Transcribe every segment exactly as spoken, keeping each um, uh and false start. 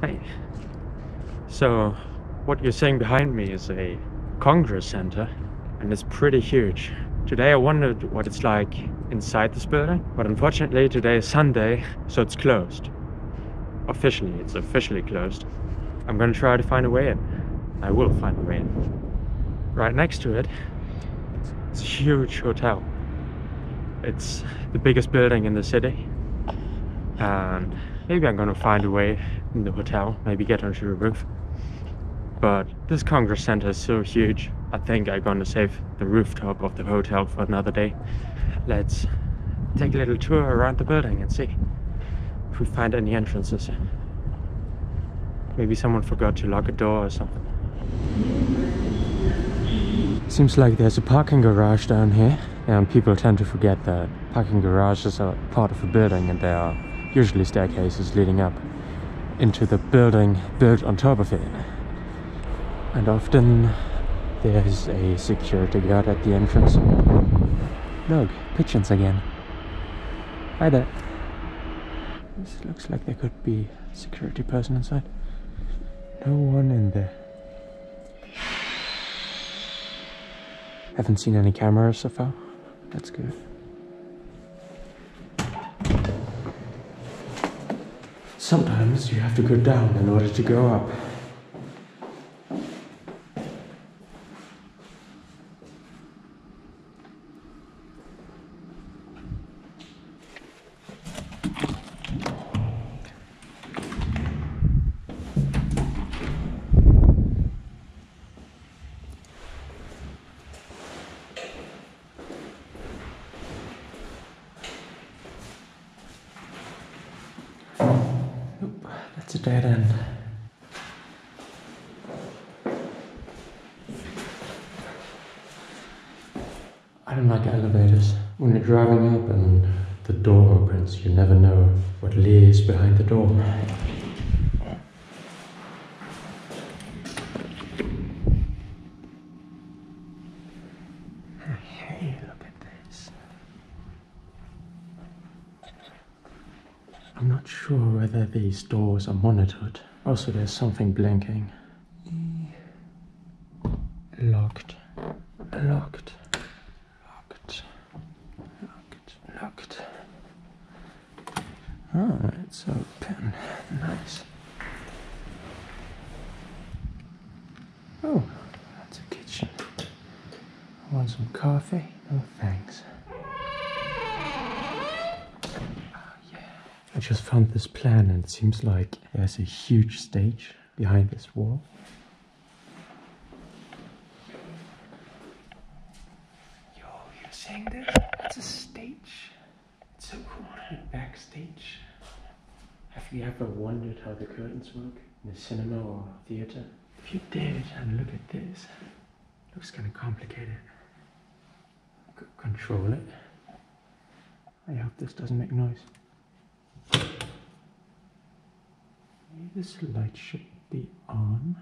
Hey. So, what you're seeing behind me is a Congress Center, and it's pretty huge. Today I wondered what it's like inside this building, but unfortunately today is Sunday, so it's closed. Officially, it's officially closed. I'm gonna try to find a way in. I will find a way in. Right next to it, it's a huge hotel. It's the biggest building in the city, and maybe I'm gonna find a way in the hotel, maybe get onto the roof. But this Congress Center is so huge, I think I'm gonna save the rooftop of the hotel for another day. Let's take a little tour around the building and see if we find any entrances. Maybe someone forgot to lock a door or something. Seems like there's a parking garage down here, and people tend to forget that parking garages are part of a building and there are usually staircases leading up into the building built on top of it. And often there is a security guard at the entrance. Look, pigeons again. Hi there. This looks like there could be a security person inside. No one in there. Haven't seen any cameras so far. That's good. Sometimes you have to go down in order to go up. It's a dead end. I don't like elevators. When you're driving up and the door opens, you never know what lies behind the door. Hey, look at this. I'm not sure whether these doors are monitored. Also, there's something blinking. Locked. Locked. Locked. Locked. Locked. Oh, it's open. Nice. Oh, that's a kitchen. I want some coffee? No thanks. I just found this plan, and it seems like there's a huge stage behind this wall. Yo, you're seeing this? It's a stage. It's so cool. Backstage. Have you ever wondered how the curtains work in a cinema or theater? If you did, and look at this. Looks kind of complicated. Could control it. I hope this doesn't make noise. This light should be on,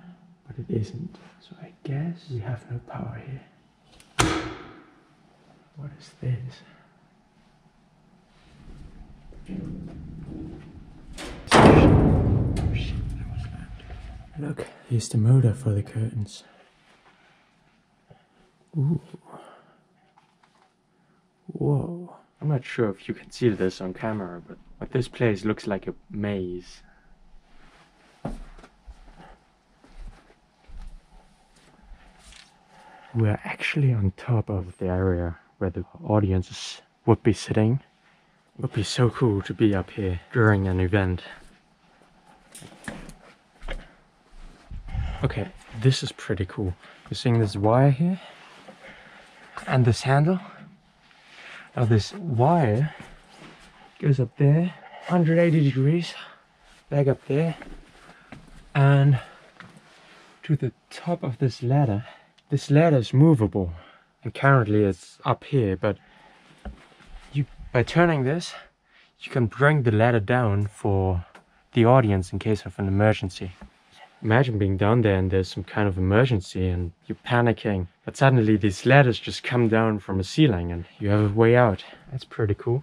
but it isn't, so I guess we have no power here. What is this? Look, here's the motor for the curtains. Ooh. Whoa. I'm not sure if you can see this on camera, but, but this place looks like a maze. We're actually on top of the area where the audiences would be sitting. It would be so cool to be up here during an event. Okay, this is pretty cool. You're seeing this wire here and this handle. Now this wire goes up there, one hundred eighty degrees, back up there, and to the top of this ladder. This ladder is movable, and currently it's up here, but you, by turning this, you can bring the ladder down for the audience in case of an emergency. Imagine being down there and there's some kind of emergency and you're panicking, but suddenly these ladders just come down from a ceiling and you have a way out. That's pretty cool.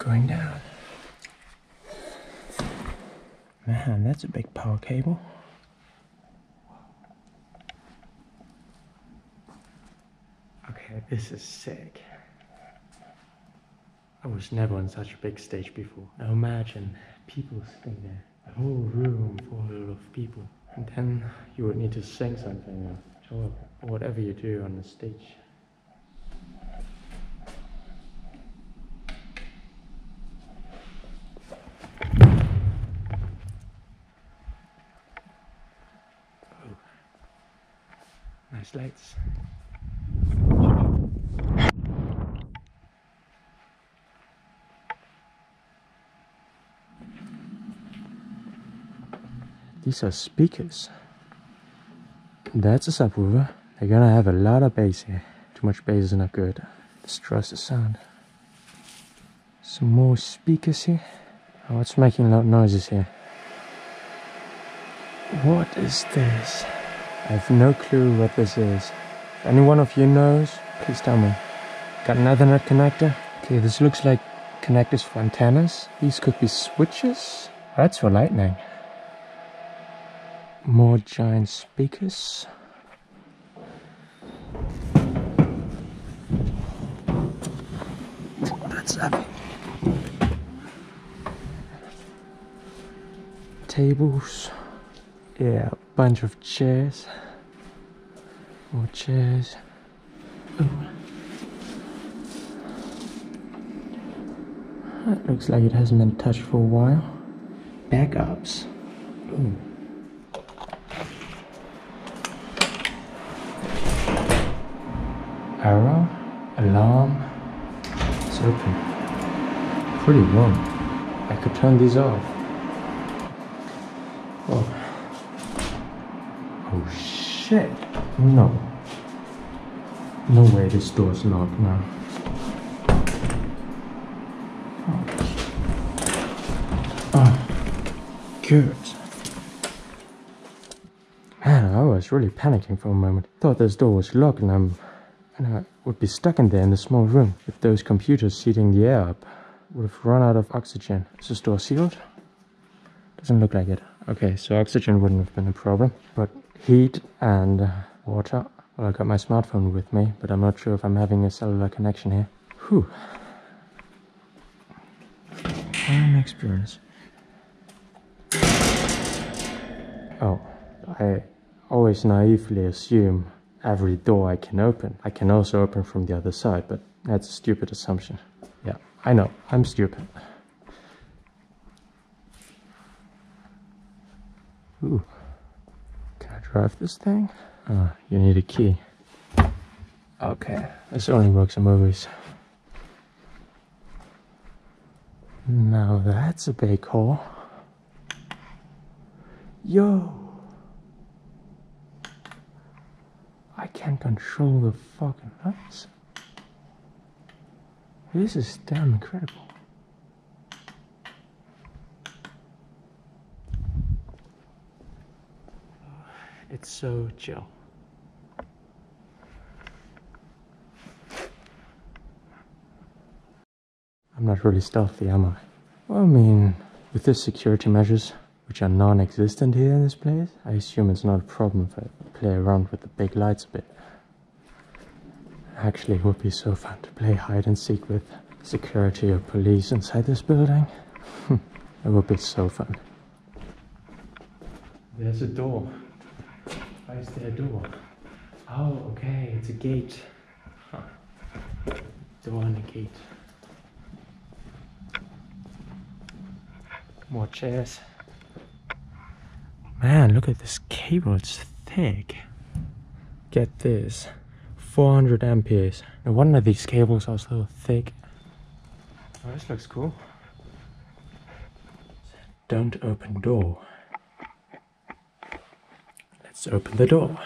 going down. Man, that's a big power cable. Okay, this is sick. I was never on such a big stage before. Now imagine people sitting there, a whole room full of people, and then you would need to sing something or whatever you do on the stage. Oh, nice lights. These are speakers. That's a subwoofer. They're gonna have a lot of bass here. Too much bass is not good. Distress the sound. Some more speakers here. Oh, it's making loud noises here. What is this? I have no clue what this is. If any one of you knows, please tell me. Got an Ethernet connector. Okay, this looks like connectors for antennas. These could be switches. That's for lightning. More giant speakers. That's heavy. Tables. Yeah, a bunch of chairs. More chairs. Ooh. That looks like it hasn't been touched for a while. Backups. Ooh. Arrow, alarm, it's open. Pretty warm. I could turn these off. Oh, oh shit. No. No way this door's locked now. Oh, oh. Good. Man, I was really panicking for a moment. Thought this door was locked and I'm... and I would be stuck in there in the small room if those computers heating the air up would have run out of oxygen. Is this door sealed? Doesn't look like it. Okay, so oxygen wouldn't have been a problem, but heat and uh, water. Well, I got my smartphone with me, but I'm not sure if I'm having a cellular connection here. Whew. An experience. Oh, I always naively assume every door I can open, I can also open from the other side, but that's a stupid assumption. Yeah, I know, I'm stupid. Ooh, can I drive this thing? Oh, you need a key. Okay, this only works in movies. Now that's a big hole. Yo! I can't control the fucking lights. This is damn incredible. It's so chill. I'm not really stealthy, am I? Well, I mean, with the security measures, which are non-existent here in this place, I assume it's not a problem if I play around with the big lights a bit. Actually, it would be so fun to play hide and seek with security or police inside this building. It would be so fun. There's a door. Why is there a door? Oh, okay, it's a gate. Huh. Door and a gate. More chairs. Man, look at this cable, it's thick. Get this, four hundred amperes. No wonder these cables are so thick. Oh, this looks cool. Don't open door. Let's open the door.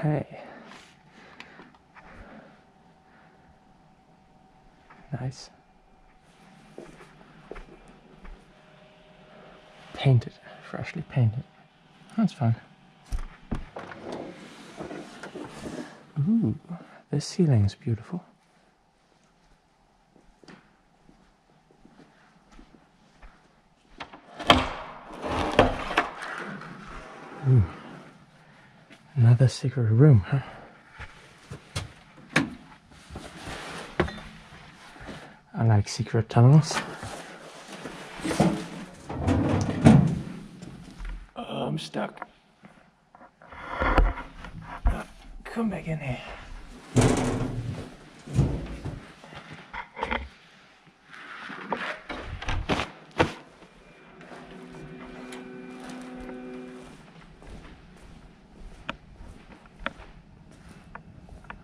Hey, nice. painted, freshly painted. That's fun. Ooh, this ceiling is beautiful. Ooh, another secret room, huh? I like secret tunnels. Oh, I'm stuck. Oh, come back in here.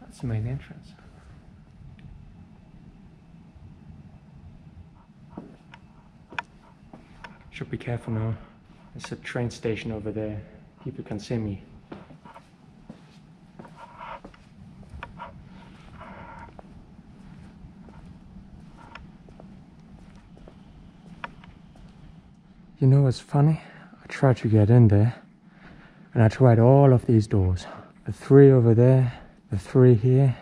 That's the main entrance. Should be careful now. There's a train station over there. People can see me. You know what's funny? I tried to get in there and I tried all of these doors. The three over there, the three here,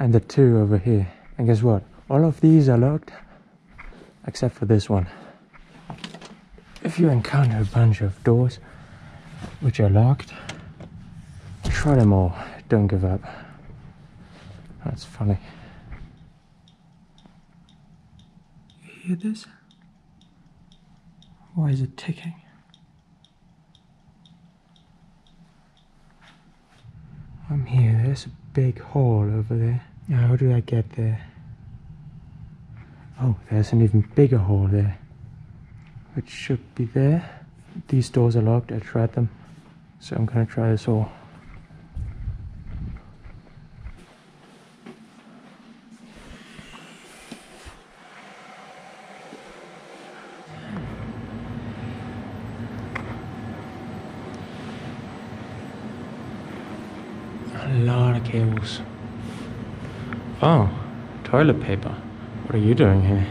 and the two over here. And guess what? All of these are locked except for this one. If you encounter a bunch of doors which are locked, try them all, don't give up. That's funny. You hear this? Why is it ticking? I'm here, there's a big hall over there. Now how do I get there? Oh, there's an even bigger hall there. It should be there. These doors are locked, I tried them. So I'm gonna try this all. A lot of cables. Oh, toilet paper. What are you doing here?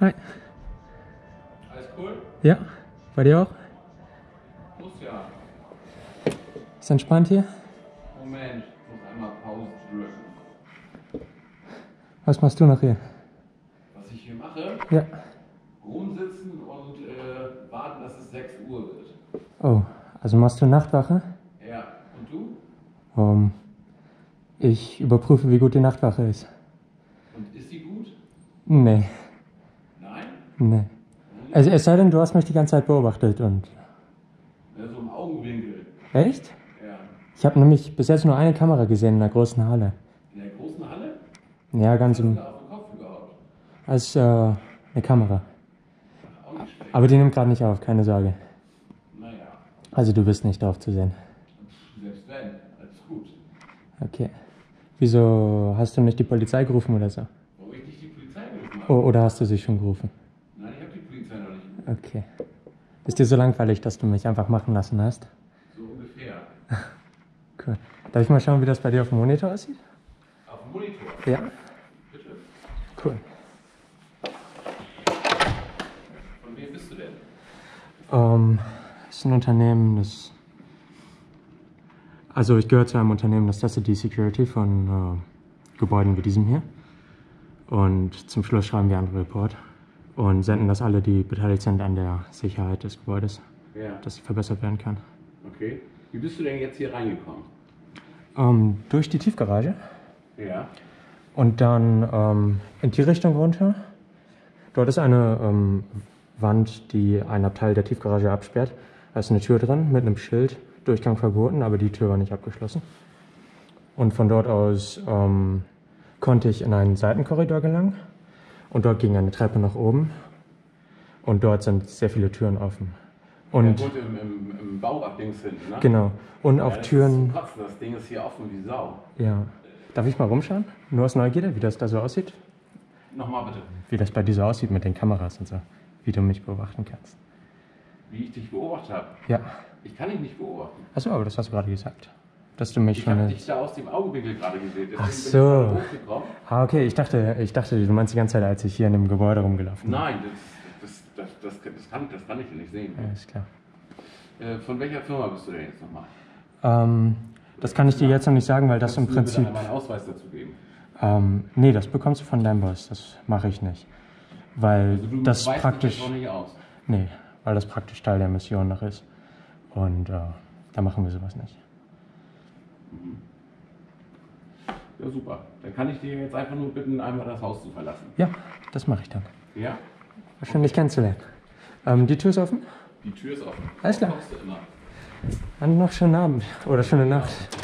Hi. Alles cool? Ja, bei dir auch? Muss ja. Ist entspannt hier? Moment, ich muss einmal Pause drücken. Was machst du noch hier? Was ich hier mache? Ja. Rumsitzen und äh, warten, dass es sechs Uhr wird. Oh, also machst du Nachtwache? Ja, und du? Um, ich überprüfe, wie gut die Nachtwache ist. Und ist die gut? Nee. Nee. Also es sei denn, du hast mich die ganze Zeit beobachtet und... Ja, so im Augenwinkel. Echt? Ja. Ich habe nämlich bis jetzt nur eine Kamera gesehen in der großen Halle. In der großen Halle? Ja, ganz im... Hast du da auf den Kopf überhaupt? Als äh, eine Kamera. Ach, auch nicht schlecht. Aber die nimmt gerade nicht auf, keine Sorge. Naja. Also du bist nicht drauf zu sehen. Selbst wenn, alles gut. Okay. Wieso hast du nicht die Polizei gerufen oder so? Warum ich nicht die Polizei gerufen habe? Oh, oder hast du sie schon gerufen? Okay. Ist dir so langweilig, dass du mich einfach machen lassen hast? So ungefähr. Cool. Darf ich mal schauen, wie das bei dir auf dem Monitor aussieht? Auf dem Monitor? Ja. Bitte. Cool. Von wem bist du denn? Ähm, es ist ein Unternehmen, das... Also ich gehöre zu einem Unternehmen, das testet die Security von äh, Gebäuden wie diesem hier. Und zum Schluss schreiben wir einen Report. Und senden das alle, die beteiligt sind an der Sicherheit des Gebäudes, ja, dass sie verbessert werden kann. Okay. Wie bist du denn jetzt hier reingekommen? Ähm, durch die Tiefgarage. Ja. Und dann ähm, in die Richtung runter. Dort ist eine ähm, Wand, die einen Abteil der Tiefgarage absperrt. Da ist eine Tür drin mit einem Schild, Durchgang verboten, aber die Tür war nicht abgeschlossen. Und von dort aus ähm, konnte ich in einen Seitenkorridor gelangen. Und dort ging eine Treppe nach oben und dort sind sehr viele Türen offen. Und ja, gut, im, im, im Bauabdings hinten, ne? Genau. Und auch ja, das Türen. Ist kratzen, das Ding ist hier offen wie Sau. Ja. Darf ich mal rumschauen? Nur aus Neugierde, wie das da so aussieht? Nochmal bitte. Wie das bei dir so aussieht mit den Kameras und so. Wie du mich beobachten kannst. Wie ich dich beobachtet habe? Ja. Ich kann dich nicht beobachten. Achso, aber das hast du gerade gesagt. Dass du mich ich schon. Ich habe dich da aus dem Augenwinkel gerade gesehen. Ach so. Ah, okay. Ich dachte, ich dachte, du meinst die ganze Zeit, als ich hier in dem Gebäude rumgelaufen bin. Nein, das, das, das, das, das, kann, das kann ich nicht sehen. Ja, ist klar. Äh, von welcher Firma bist du denn jetzt nochmal? Ähm, das kann ich dir jetzt noch nicht sagen, weil das im Prinzip. Kannst du mir meinen Ausweis dazu geben? Ähm, nee, das bekommst du von deinem Boss. Das mache ich nicht. Weil also du das weißt praktisch. Das auch nicht aus. Nee, weil das praktisch Teil der Mission noch ist. Und äh, da machen wir sowas nicht. Ja, super. Dann kann ich dir jetzt einfach nur bitten, einmal das Haus zu verlassen. Ja, das mache ich dann. Ja? Schön, dich kennenzulernen. Ähm, die Tür ist offen? Die Tür ist offen. Alles klar. Dann noch schönen Abend oder schöne Nacht.